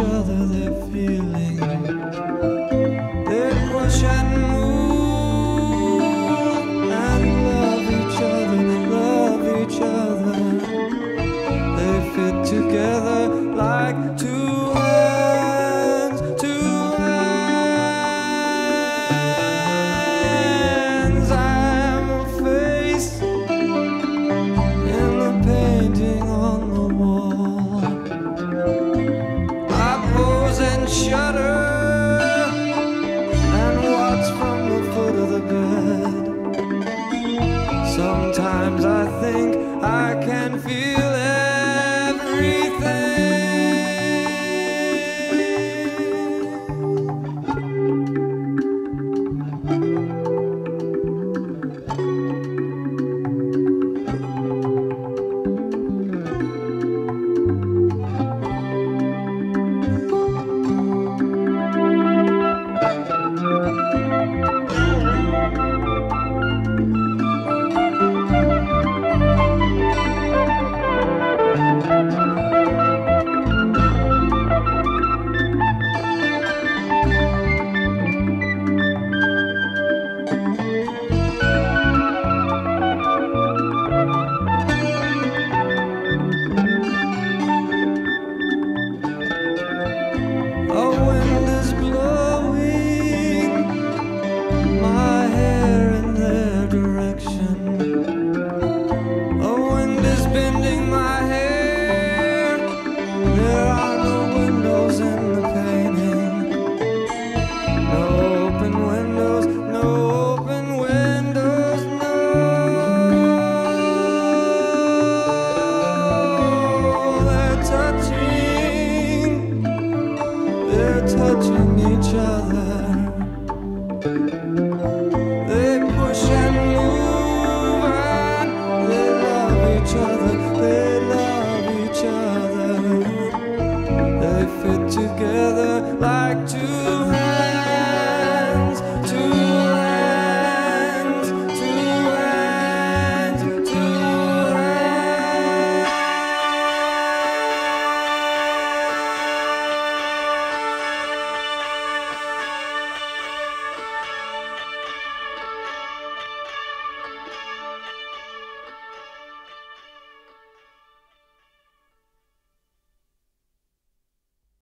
each other, they're feeling.